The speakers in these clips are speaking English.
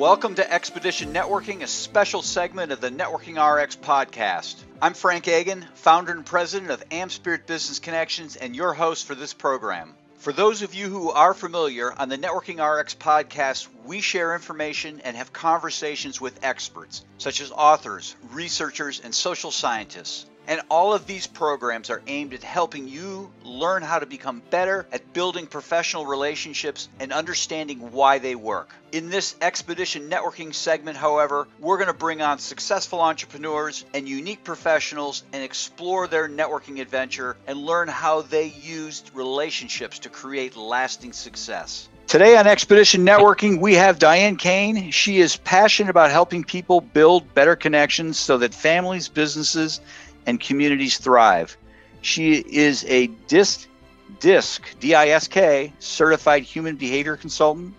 Welcome to Expedition Networking, a special segment of the Networking RX podcast. I'm Frank Agin, founder and president of AmSpirit Business Connections and your host for this program. For those of you who are familiar, on the Networking RX podcast, we share information and have conversations with experts, such as authors, researchers, and social scientists. And all of these programs are aimed at helping you learn how to become better at building professional relationships and understanding why they work. In this Expedition Networking segment, however, we're going to bring on successful entrepreneurs and unique professionals and explore their networking adventure and learn how they used relationships to create lasting success. Today on Expedition Networking, we have Diane Caine. She is passionate about helping people build better connections so that families, businesses, and communities thrive. She is a DISC, certified human behavior consultant.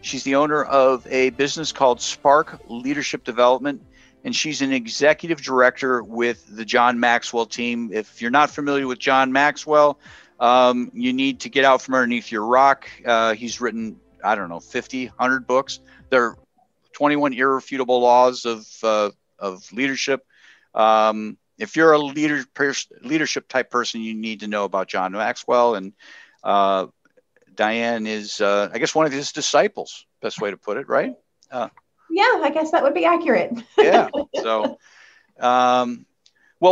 She's the owner of a business called Spark Leadership Development, and she's an executive director with the John Maxwell team. If you're not familiar with John Maxwell, you need to get out from underneath your rock. He's written, I don't know, 50, 100 books. There are 21 irrefutable laws of leadership. If you're a leadership type person, you need to know about John Maxwell. And Diane is, I guess, one of his disciples, best way to put it, right? Yeah, I guess that would be accurate. Yeah. So, well,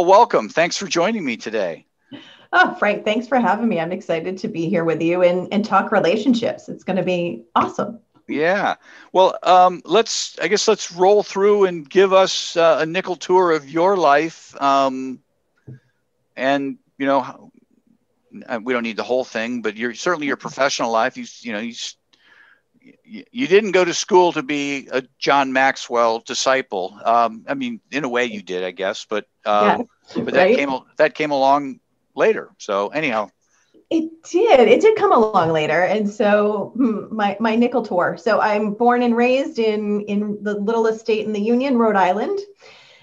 welcome. Thanks for joining me today. Oh, Frank, thanks for having me. I'm excited to be here with you and talk relationships. It's going to be awesome. Yeah. Well, let's roll through and give us a nickel tour of your life. And, you know, we don't need the whole thing, but your professional life, you didn't go to school to be a John Maxwell disciple. I mean, in a way you did, I guess, but right? that came along later. So anyhow. It did come along later. And so my nickel tour. So I'm born and raised in the little estate in the Union, Rhode Island.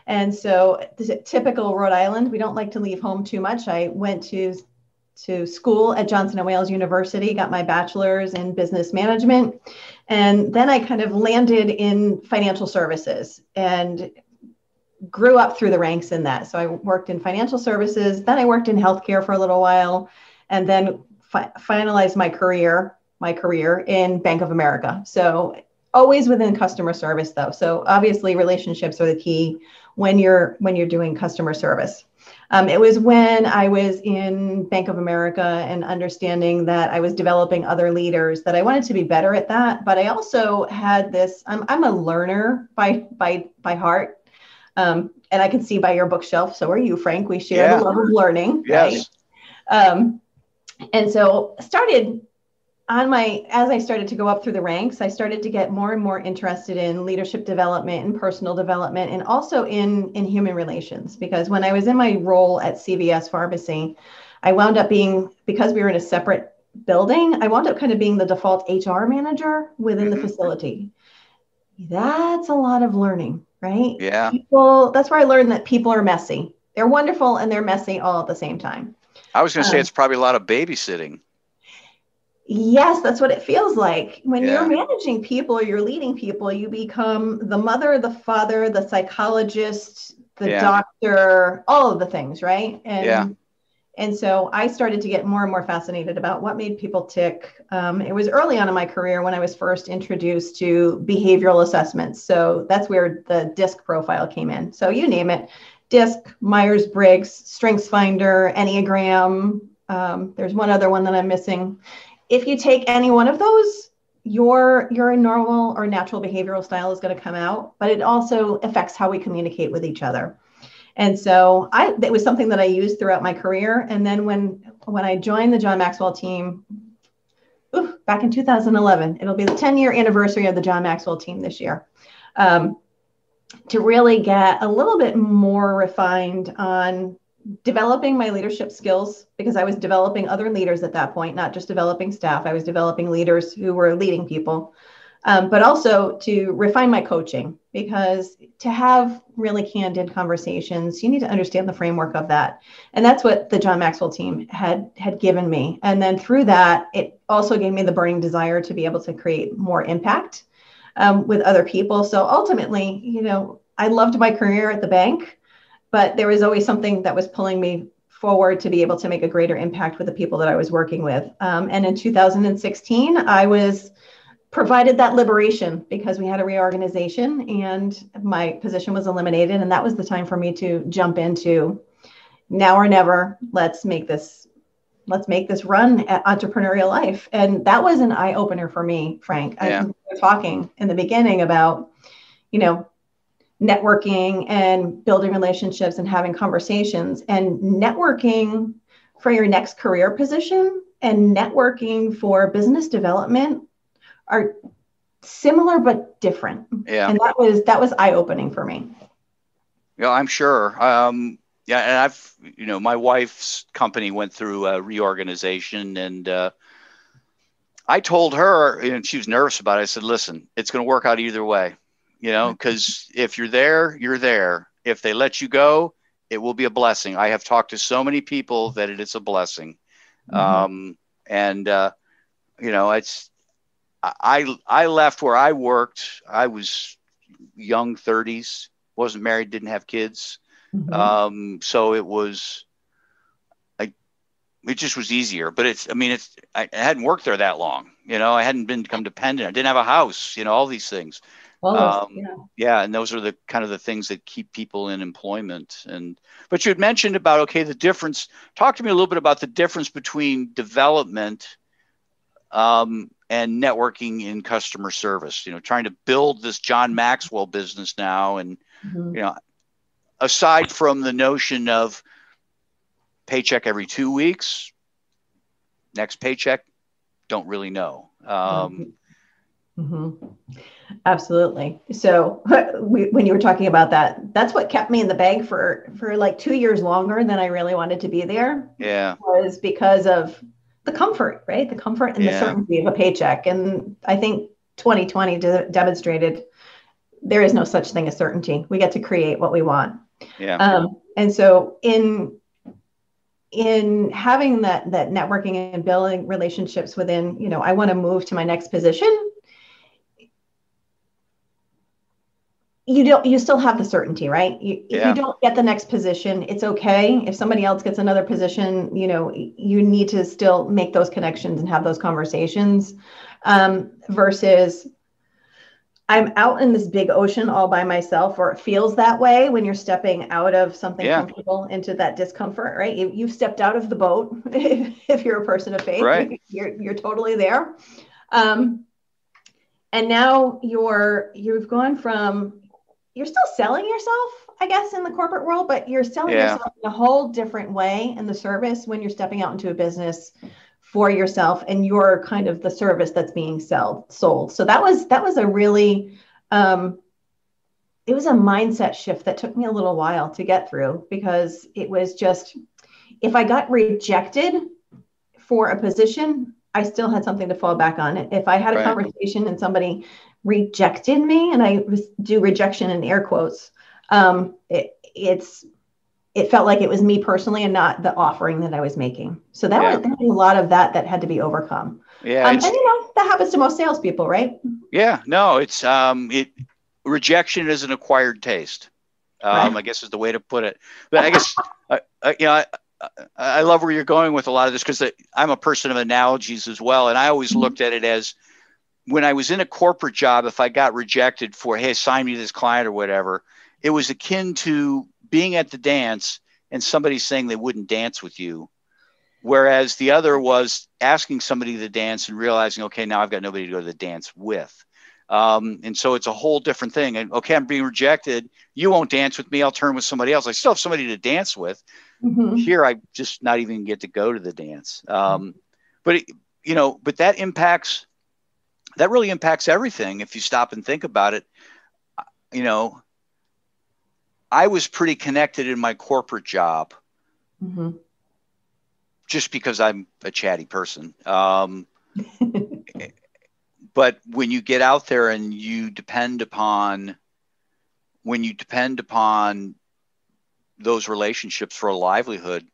And so typical Rhode Island, we don't like to leave home too much. I went to school at Johnson & Wales University, got my bachelor's in business management. And then I kind of landed in financial services and grew up through the ranks in that. So I worked in financial services. Then I worked in healthcare for a little while. And then finalized my career in Bank of America. So always within customer service, though. So obviously, relationships are the key when you're doing customer service. It was when I was in Bank of America and understanding that I was developing other leaders that I wanted to be better at that. But I also had this. I'm a learner by heart, and I can see by your bookshelf. So are you, Frank? We share the love of learning. Yes. Right? And so as I started to go up through the ranks, I started to get more and more interested in leadership development and personal development, and also in human relations, because when I was in my role at CVS Pharmacy, I wound up because we were in a separate building, I wound up kind of being the default HR manager within the facility. That's a lot of learning, right? Yeah. That's where I learned that people are messy. They're wonderful and they're messy all at the same time. I was going to say it's probably a lot of babysitting. Yes, that's what it feels like. When you're managing people or you're leading people, you become the mother, the father, the psychologist, the doctor, all of the things, right? And so I started to get more and more fascinated about what made people tick. It was early on in my career when I was first introduced to behavioral assessments. So that's where the DISC profile came in. So you name it. DISC, Myers-Briggs, Strengths Finder, Enneagram. There's one other one that I'm missing. If you take any one of those, your normal or natural behavioral style is going to come out, but it also affects how we communicate with each other. And so that was something that I used throughout my career. And then when I joined the John Maxwell team, back in 2011, it'll be the 10-year anniversary of the John Maxwell team this year. To really get a little bit more refined on developing my leadership skills, because I was developing other leaders at that point, not just developing staff. I was developing leaders who were leading people, but also to refine my coaching, because to have really candid conversations, you need to understand the framework of that. And that's what the John Maxwell team had given me. And then through that, it also gave me the burning desire to be able to create more impact. with other people. So ultimately, you know, I loved my career at the bank, but there was always something that was pulling me forward to be able to make a greater impact with the people that I was working with. And in 2016, I was provided that liberation because we had a reorganization and my position was eliminated. And that was the time for me to jump into now or never. Let's make this run at entrepreneurial life. And that was an eye opener for me, Frank. Yeah. I was talking in the beginning about, you know, networking and building relationships and having conversations, and networking for your next career position and networking for business development are similar but different. Yeah. And that was eye-opening for me. Yeah, I'm sure. Yeah, and I've, you know, my wife's company went through a reorganization, and I told her, and she was nervous about it. I said, "Listen, it's going to work out either way, you know, because if you're there, you're there. If they let you go, it will be a blessing. I have talked to so many people that it is a blessing." Mm-hmm. You know, it's I left where I worked. I was young 30s, wasn't married, didn't have kids. Mm-hmm. So it was, it just was easier, but I hadn't worked there that long. You know, I hadn't become dependent. I didn't have a house, you know, all these things. Well, yeah. And those are the kind of the things that keep people in employment. But you had mentioned about, okay, the difference, talk to me a little bit about the difference between development, and networking in customer service, you know, trying to build this John Maxwell business now. And, mm-hmm. you know, aside from the notion of paycheck every 2 weeks, next paycheck, don't really know. Mm-hmm. Absolutely. So when you were talking about that, that's what kept me in the bank for like 2 years longer than I really wanted to be there. Yeah. Was because of the comfort, right? The comfort and the certainty of a paycheck. And I think 2020 demonstrated there is no such thing as certainty. We get to create what we want. Yeah. And so in having that networking and building relationships within, you know, I want to move to my next position. You still have the certainty, right? If you don't get the next position, it's okay. If somebody else gets another position, you know, you need to still make those connections and have those conversations, versus I'm out in this big ocean all by myself, or it feels that way when you're stepping out of something comfortable into that discomfort, right? You've stepped out of the boat. If you're a person of faith, right. You're totally there. And now you've gone from, you're still selling yourself, I guess, in the corporate world, but you're selling yourself in a whole different way in the service when you're stepping out into a business for yourself, and you're kind of the service that's being sold. So that was a really, it was a mindset shift that took me a little while to get through, because it was just, if I got rejected for a position, I still had something to fall back on. If I had a conversation and somebody rejected me, and I do rejection in air quotes, it felt like it was me personally and not the offering that I was making. So that was a lot of that had to be overcome. Yeah. And you know, that happens to most salespeople, right? Yeah, no, it's, rejection is an acquired taste, I guess is the way to put it. But I guess, you know, I love where you're going with a lot of this, because I'm a person of analogies as well. And I always looked at it as, when I was in a corporate job, if I got rejected for, hey, sign me this client or whatever, it was akin to being at the dance and somebody saying they wouldn't dance with you. Whereas the other was asking somebody to dance and realizing, okay, now I've got nobody to go to the dance with. And so it's a whole different thing. And okay, I'm being rejected. You won't dance with me. I'll turn with somebody else. I still have somebody to dance with. Mm-hmm. Here, I just not even get to go to the dance. But that really impacts everything. If you stop and think about it, you know, I was pretty connected in my corporate job, mm-hmm. just because I'm a chatty person. But when you get out there and when you depend upon those relationships for a livelihood,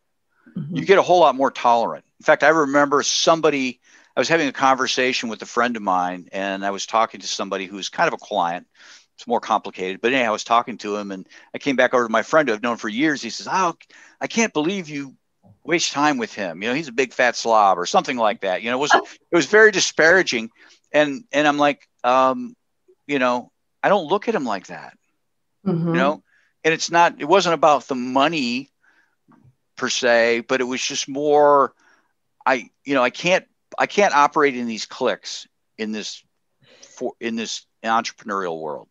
mm-hmm. you get a whole lot more tolerant. In fact, I remember somebody, I was having a conversation with a friend of mine, and I was talking to somebody who's kind of a client. It's more complicated, but anyhow, I was talking to him, and I came back over to my friend who I've known for years. He says, "Oh, I can't believe you waste time with him. You know, he's a big fat slob," or something like that. You know, it was very disparaging. And I'm like, you know, I don't look at him like that, mm-hmm. you know, and it wasn't about the money per se, but it was just more, I can't operate in these cliques in this entrepreneurial world.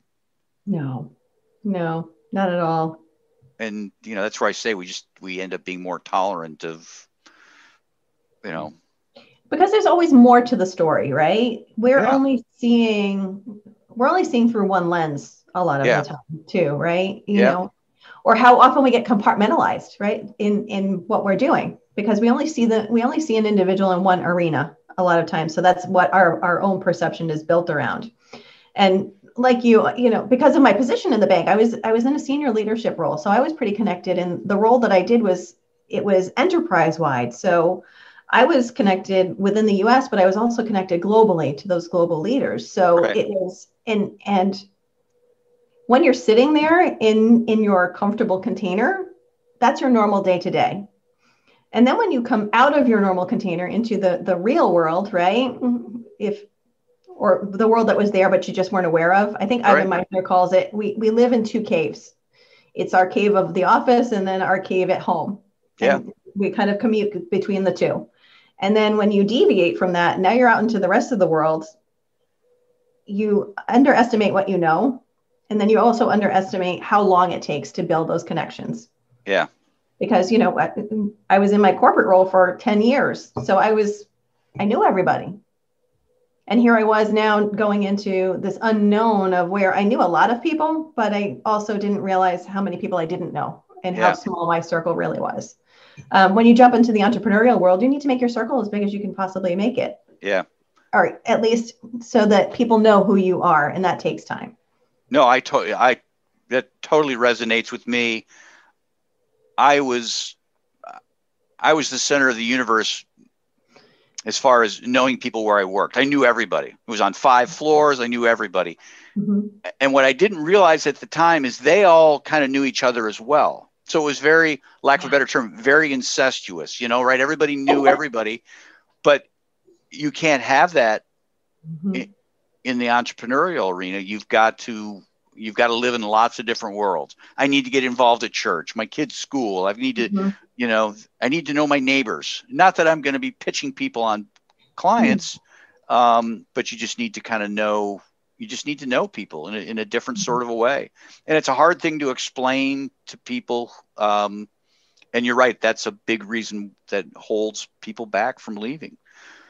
No, not at all. And, you know, that's where I say we end up being more tolerant of, you know. Because there's always more to the story, right? We're only seeing through one lens a lot of the time too, right? You know, or how often we get compartmentalized, right? In what we're doing, because we only see an individual in one arena a lot of times. So that's what our own perception is built around. And like you know, because of my position in the bank, I was in a senior leadership role. So I was pretty connected, and the role that I did was enterprise wide. So I was connected within the US, but I was also connected globally to those global leaders. So it was, and when you're sitting there in your comfortable container, that's your normal day to day. And then when you come out of your normal container into the real world, right? Or the world that was there, but you just weren't aware of. I think Ivan Meissner calls it, we live in two caves. It's our cave of the office and then our cave at home. Yeah. And we kind of commute between the two. And then when you deviate from that, now you're out into the rest of the world, you underestimate what you know. And then you also underestimate how long it takes to build those connections. Yeah. Because, you know, I was in my corporate role for 10 years. So I knew everybody. And here I was now going into this unknown of where I knew a lot of people, but I also didn't realize how many people I didn't know and how small my circle really was. When you jump into the entrepreneurial world, you need to make your circle as big as you can possibly make it. Yeah. Or at least so that people know who you are, and that takes time. No, that totally resonates with me. I was the center of the universe. As far as knowing people where I worked, I knew everybody. It was on 5 floors. I knew everybody. Mm-hmm. And what I didn't realize at the time is they all kind of knew each other as well. So it was very, lack of a better term, very incestuous, you know, right? Everybody knew everybody, but you can't have that mm-hmm. in the entrepreneurial arena. You've got to live in lots of different worlds. I need to get involved at church, my kids' school. Mm-hmm. You know, I need to know my neighbors. Not that I'm going to be pitching people on clients, mm-hmm. But you just need to kind of know. You just need to know people in a different mm-hmm. sort of a way, and it's a hard thing to explain to people. And you're right; that's a big reason that holds people back from leaving.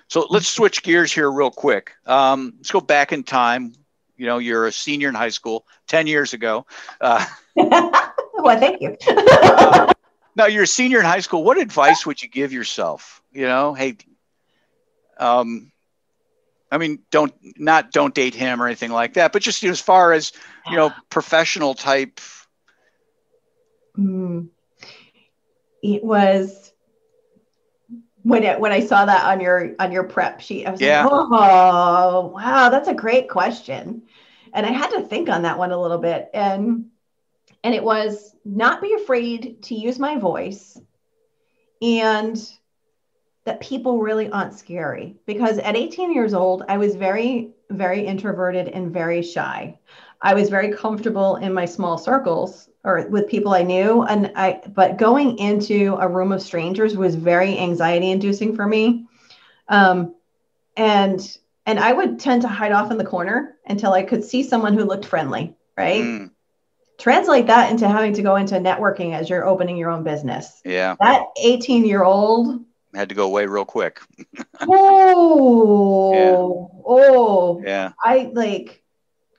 So let's switch gears here real quick. Let's go back in time. You know, you're a senior in high school 10 years ago. Well, thank you. Now, you're a senior in high school. What advice would you give yourself? You know, hey, I mean, don't date him or anything like that, but just, you know, as far as, you know, professional type. It was when I saw that on your prep sheet, I was like, oh, wow, that's a great question. And I had to think on that one a little bit. And it was not be afraid to use my voice, and that people really aren't scary, because at 18 years old, I was very, very introverted and very shy. I was very comfortable in my small circles or with people I knew. But going into a room of strangers was very anxiety inducing for me. And I would tend to hide off in the corner until I could see someone who looked friendly, right? Mm. Translate that into having to go into networking as you're opening your own business. Yeah. That 18-year-old had to go away real quick. Yeah.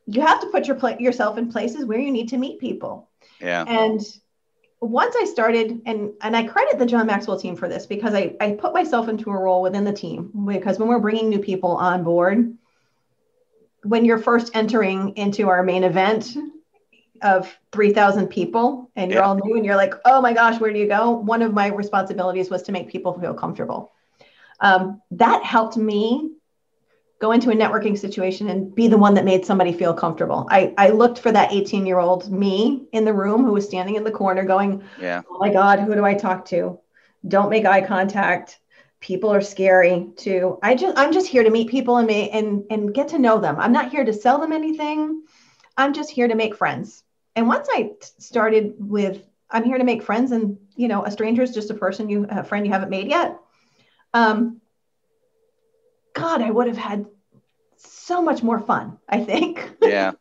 You have to put yourself in places where you need to meet people. Yeah. And once I started, and I credit the John Maxwell team for this, because I put myself into a role within the team, because when we're bringing new people on board, when you're first entering into our main event of 3,000 people and you're all new and you're like, oh my gosh, where do you go? One of my responsibilities was to make people feel comfortable. That helped me go into a networking situation and be the one that made somebody feel comfortable. I looked for that 18-year-old me in the room who was standing in the corner going, yeah, oh my God, who do I talk to? Don't make eye contact. People are scary too. I'm just here to meet people and get to know them. I'm not here to sell them anything. I'm just here to make friends. And once I started with, I'm here to make friends, and, you know, a stranger is just a friend you haven't made yet. God, I would have had so much more fun, I think. Yeah.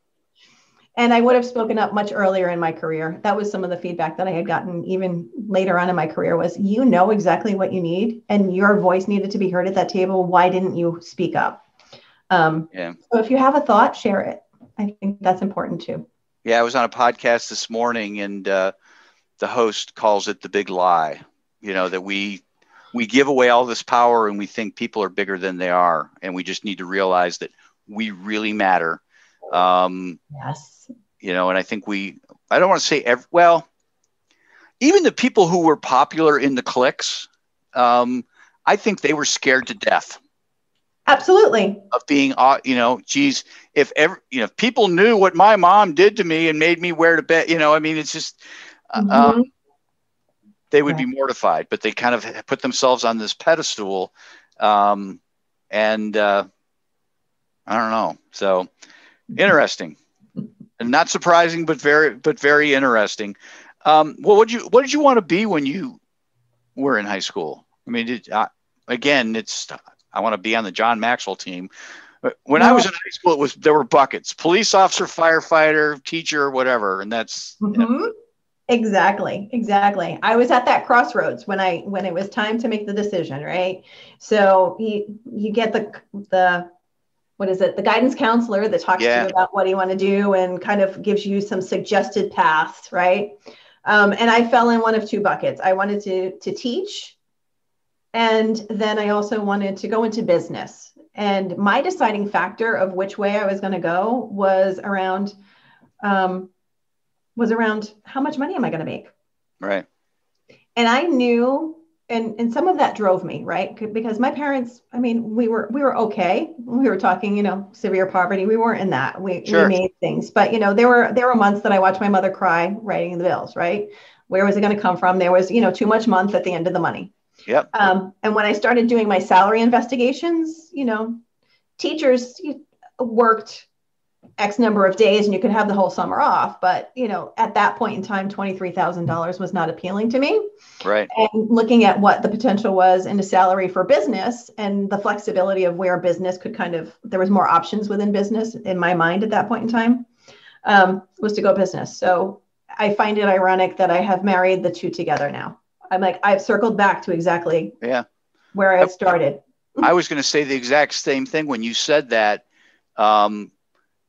And I would have spoken up much earlier in my career. That was some of the feedback that I had gotten even later on in my career was, you know exactly what you need, and your voice needed to be heard at that table. Why didn't you speak up? Yeah. So if you have a thought, share it. I think that's important too. Yeah, I was on a podcast this morning, and the host calls it the big lie, you know, that we give away all this power and we think people are bigger than they are. And we just need to realize that we really matter. Yes. You know, and I think I don't want to say, even the people who were popular in the cliques, I think they were scared to death. Absolutely. Of being, you know, geez, if people knew what my mom did to me and made me wear to bed, you know, I mean, it's just, they would be mortified, but they kind of put themselves on this pedestal. I don't know. So interesting and not surprising, but very interesting. Well, what did you want to be when you were in high school? I mean, I want to be on the John Maxwell team. When I was in high school, there were buckets, police officer, firefighter, teacher, whatever. And that's, yeah. Exactly. I was at that crossroads when it was time to make the decision, right? So you get the guidance counselor that talks to you about what you want to do and kind of gives you some suggested paths, right? And I fell in one of two buckets. I wanted to teach, and then I also wanted to go into business. And my deciding factor of which way I was going to go was around how much money am I going to make? Right. And I knew, and some of that drove me, right? Because my parents, I mean, we were okay. We were talking, you know, severe poverty. We weren't in that. We made things, but you know, there were months that I watched my mother cry writing the bills, right? Where was it going to come from? There was, you know, too much month at the end of the money. Yep. And when I started doing my salary investigations, you know, teachers worked X number of days and you could have the whole summer off. But, you know, at that point in time, $23,000 was not appealing to me. Right. And looking at what the potential was in a salary for business and the flexibility of where business could there was more options within business in my mind at that point in time, was to go business. So I find it ironic that I have married the two together now. I'm like, I've circled back to exactly where I started. I was going to say the exact same thing when you said that.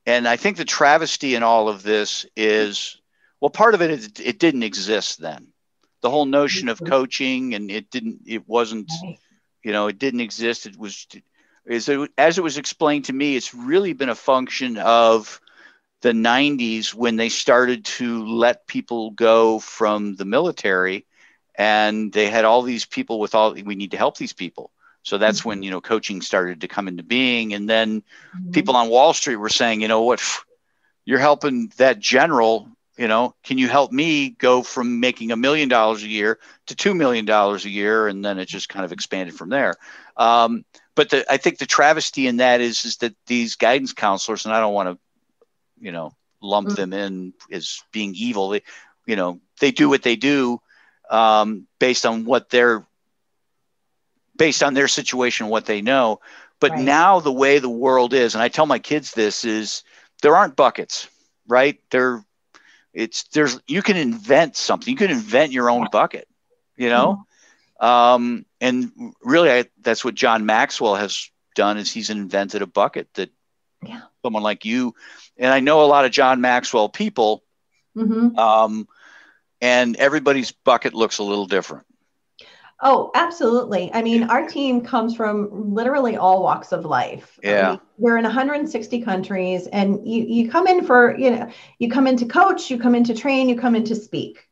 And I think the travesty in all of this is, well, part of it is it didn't exist then. The whole notion of coaching, and it didn't exist. It was, as it was explained to me, it's really been a function of the 90s when they started to let people go from the military, and they had all these people we need to help these people. So that's when, you know, coaching started to come into being. And then people on Wall Street were saying, you know what, you're helping that general, you know, can you help me go from making $1 million a year to $2 million a year? And then it just kind of expanded from there. But I think the travesty in that is that these guidance counselors, and I don't want to, you know, lump them in as being evil. They, you know, they do what they do based on what they're, based on their situation, what they know. But now the way the world is, and I tell my kids this, is there aren't buckets, right? You can invent something. You can invent your own bucket, you know? And really, that's what John Maxwell has done, is he's invented a bucket that someone like you, and I know a lot of John Maxwell people, and everybody's bucket looks a little different. Oh, absolutely. I mean, our team comes from literally all walks of life. Yeah. I mean, we're in 160 countries, and you come in to coach, you come in to train, you come in to speak.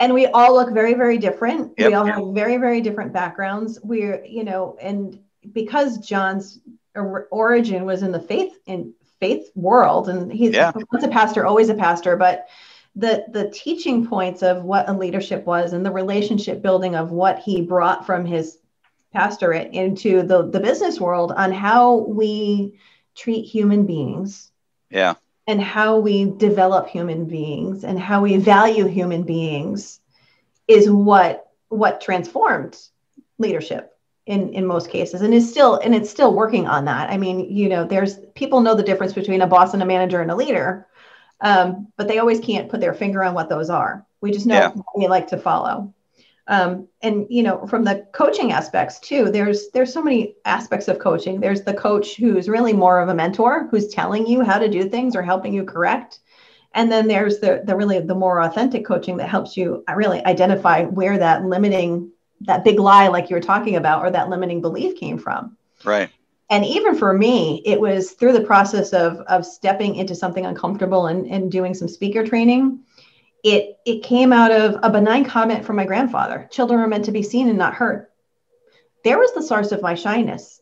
And we all look very, very different. Yep, we all have very, very different backgrounds. We're, you know, and because John's origin was in the faith world, and he's once a pastor, always a pastor, but the teaching points of what a leadership was and the relationship building of what he brought from his pastorate into the business world on how we treat human beings. Yeah. And how we develop human beings and how we value human beings is what transformed leadership in most cases, and is still, and it's still working on that. I mean, you know, there's people know the difference between a boss and a manager and a leader, but they always can't put their finger on what those are. We just know what we like to follow. And, you know, from the coaching aspects too, there's so many aspects of coaching. There's the coach who's really more of a mentor, who's telling you how to do things or helping you correct. And then there's the really the more authentic coaching that helps you really identify where that limiting, that big lie, like you were talking about, or that limiting belief came from. Right. And even for me, it was through the process of stepping into something uncomfortable and doing some speaker training. It came out of a benign comment from my grandfather. Children are meant to be seen and not heard. There was the source of my shyness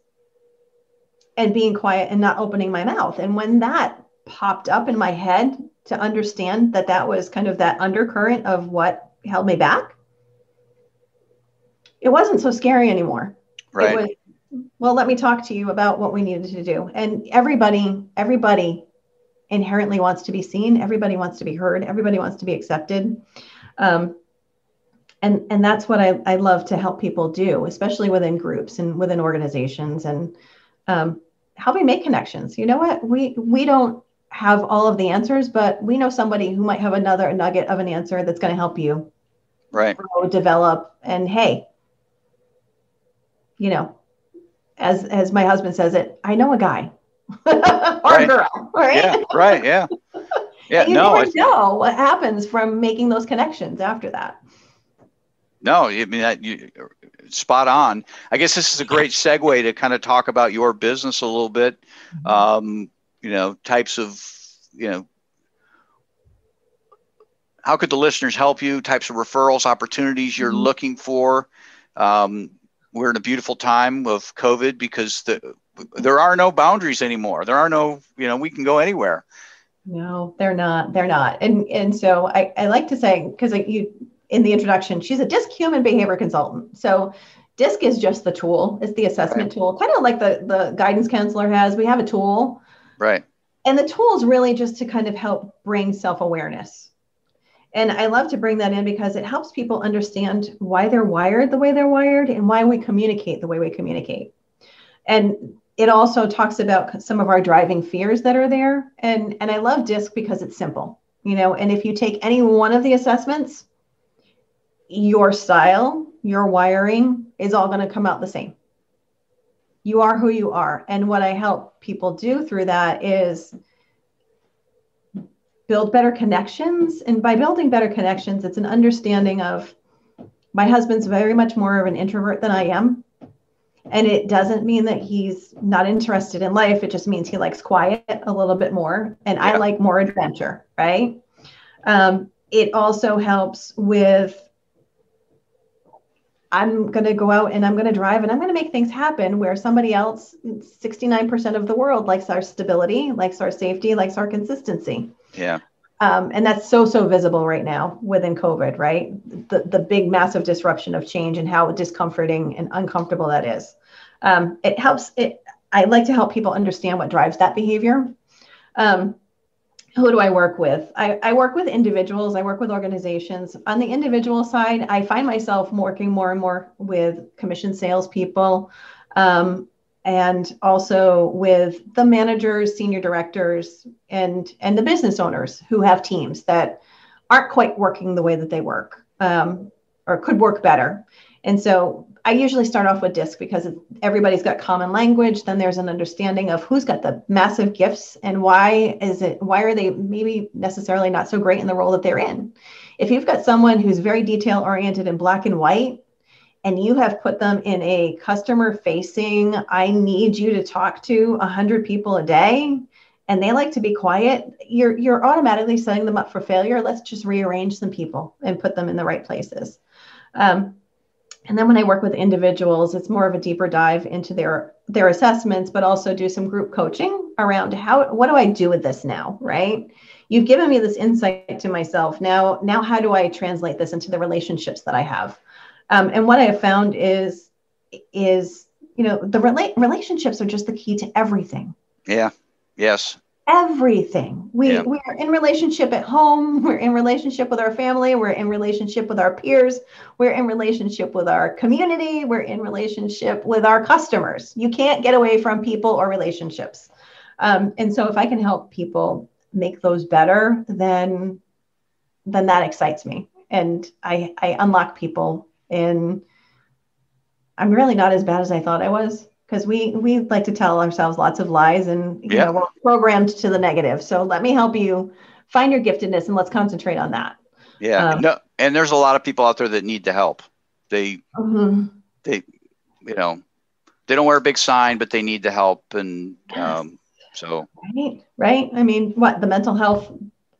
and being quiet and not opening my mouth. And when that popped up in my head to understand that that was kind of that undercurrent of what held me back, it wasn't so scary anymore. Right. It was, well, let me talk to you about what we needed to do. And everybody inherently wants to be seen. Everybody wants to be heard. Everybody wants to be accepted. And that's what I love to help people do, especially within groups and within organizations, and how we make connections. You know what? We don't have all of the answers, but we know somebody who might have another nugget of an answer that's going to help you grow, develop. And hey, you know, as my husband says it, I know a guy. Or girl, right? Yeah, right, yeah. Yeah, you never know what happens from making those connections after that. No, I mean, you spot on. I guess this is a great segue to kind of talk about your business a little bit. You know, types of, you know, how could the listeners help you? Types of referrals, opportunities you're looking for. We're in a beautiful time of COVID because there are no boundaries anymore. There are no, you know, we can go anywhere. No, they're not. They're not. And so I like to say, because in the introduction, she's a DISC human behavior consultant. So DISC is just the tool. It's the assessment tool, kind of like the guidance counselor has. We have a tool. Right. And the tool is really just to kind of help bring self-awareness. And I love to bring that in because it helps people understand why they're wired the way they're wired and why we communicate the way we communicate. And it also talks about some of our driving fears that are there. And I love DISC because it's simple, you know, and if you take any one of the assessments, your style, your wiring is all going to come out the same. You are who you are. And what I help people do through that is build better connections. And by building better connections, it's an understanding of my husband's very much more of an introvert than I am. And it doesn't mean that he's not interested in life. It just means he likes quiet a little bit more. And I like more adventure, right? It also helps with, I'm going to go out and I'm going to drive and I'm going to make things happen, where somebody else, 69% of the world likes our stability, likes our safety, likes our consistency. Yeah. And that's so visible right now within COVID, right? The big massive disruption of change and how discomforting and uncomfortable that is. It helps. I like to help people understand what drives that behavior. Who do I work with? I work with individuals. I work with organizations. On the individual side, I find myself working more and more with commission salespeople, and also with the managers, senior directors, and the business owners who have teams that aren't quite working the way that they work, or could work better. And so I usually start off with DISC because everybody's got common language. Then there's an understanding of who's got the massive gifts and why are they maybe necessarily not so great in the role that they're in. If you've got someone who's very detail oriented and black and white, and you have put them in a customer facing, I need you to talk to 100 people a day, and they like to be quiet, you're automatically setting them up for failure. Let's just rearrange some people and put them in the right places. And then when I work with individuals, it's more of a deeper dive into their assessments, but also do some group coaching around what do I do with this now, right? You've given me this insight to myself. Now how do I translate this into the relationships that I have? And what I have found is the relationships are just the key to everything. Yeah. Yes. Everything. We are in relationship at home. We're in relationship with our family. We're in relationship with our peers. We're in relationship with our community. We're in relationship with our customers. You can't get away from people or relationships. And so if I can help people make those better, then that excites me. And I unlock people, and I'm really not as bad as I thought I was. Because we like to tell ourselves lots of lies, and you know, we're programmed to the negative. So let me help you find your giftedness, and let's concentrate on that. Yeah. And there's a lot of people out there that need the help. They don't wear a big sign, but they need the help. And Right. I mean, the mental health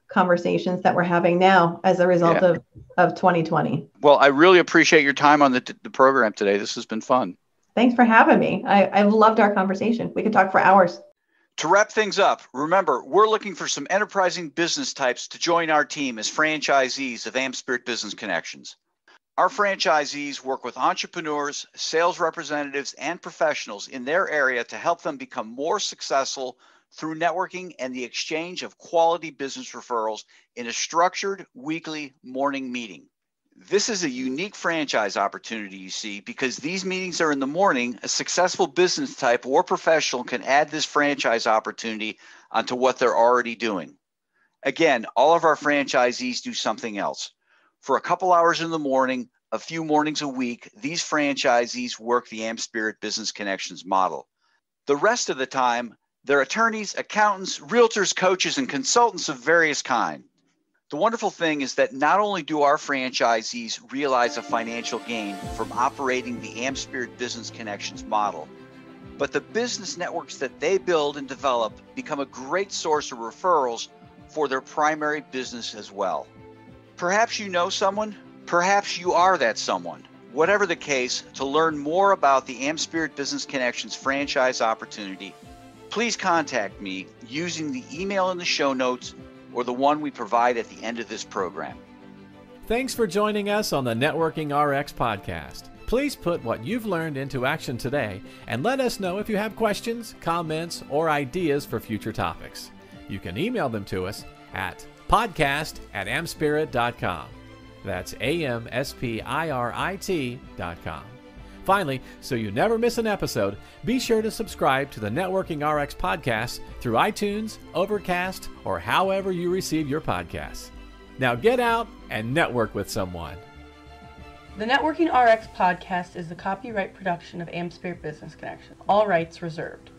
conversations that we're having now as a result of 2020. Well, I really appreciate your time on the program today. This has been fun. Thanks for having me. I've loved our conversation. We could talk for hours. To wrap things up, remember, we're looking for some enterprising business types to join our team as franchisees of AmSpirit Business Connections. Our franchisees work with entrepreneurs, sales representatives, and professionals in their area to help them become more successful through networking and the exchange of quality business referrals in a structured weekly morning meeting. This is a unique franchise opportunity, you see, because these meetings are in the morning. A successful business type or professional can add this franchise opportunity onto what they're already doing. Again, all of our franchisees do something else. For a couple hours in the morning, a few mornings a week, these franchisees work the AmSpirit Business Connections model. The rest of the time, they're attorneys, accountants, realtors, coaches, and consultants of various kinds. The wonderful thing is that not only do our franchisees realize a financial gain from operating the AmSpirit Business Connections model, but the business networks that they build and develop become a great source of referrals for their primary business as well. Perhaps you know someone, perhaps you are that someone. Whatever the case, to learn more about the AmSpirit Business Connections franchise opportunity, please contact me using the email in the show notes or the one we provide at the end of this program. Thanks for joining us on the Networking RX podcast. Please put what you've learned into action today and let us know if you have questions, comments, or ideas for future topics. You can email them to us at podcast@amspirit.com. That's AMSPIRIT.com. Finally, so you never miss an episode, be sure to subscribe to the Networking RX podcast through iTunes, Overcast, or however you receive your podcasts. Now get out and network with someone. The Networking RX podcast is the copyright production of AmSpirit Business Connection. All rights reserved.